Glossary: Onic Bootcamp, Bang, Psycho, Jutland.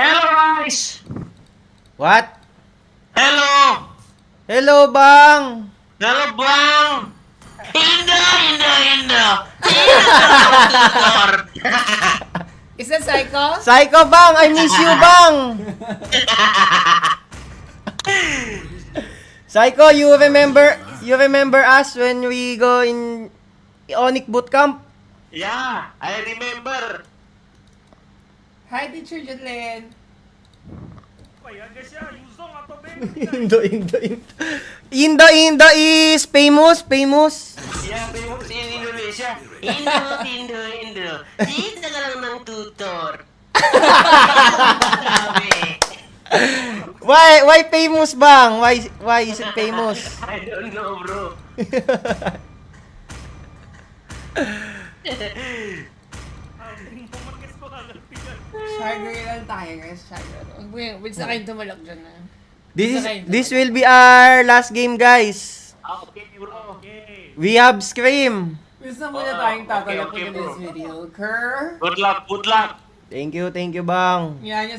Hello, guys! What? Hello! Hello, Bang! Hello, Bang! Indo! Is that Psycho? Psycho, Bang! I miss you, Bang! Psycho, you remember us when we go in Onic Bootcamp? Yeah, I remember. Hi, teacher Jutland. Indo is famous. Yeah, famous in Indonesia. Indo. Dito ka lang ng tutor. Why famous, Bang? Why is it famous? I don't know, bro. This will be our last game, guys. Okay. We have Scream. Okay, this video. Good luck. Thank you, Bang. Yeah,